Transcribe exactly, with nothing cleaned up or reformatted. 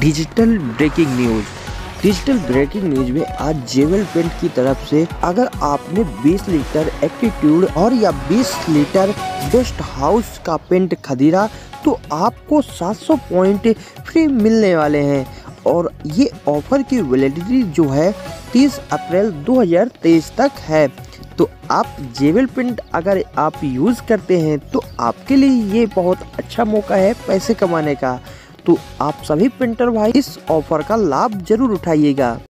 Digital breaking news. Digital breaking news में आज जेवल पेंट की तरफ से अगर आपने बीस लीटर एक्टीट्यूड और या बीस लीटर बेस्ट हाउस का पेंट खरीदा तो आपको सात सौ पॉइंट फ्री मिलने वाले हैं और ये ऑफर की वैलिडिटी जो है तीस अप्रैल दो हज़ार तेईस तक है। तो आप जेवल पेंट अगर आप यूज़ करते हैं तो आपके लिए ये बहुत अच्छा मौका है पैसे कमाने का। तो आप सभी पेंटर भाई इस ऑफर का लाभ जरूर उठाइएगा।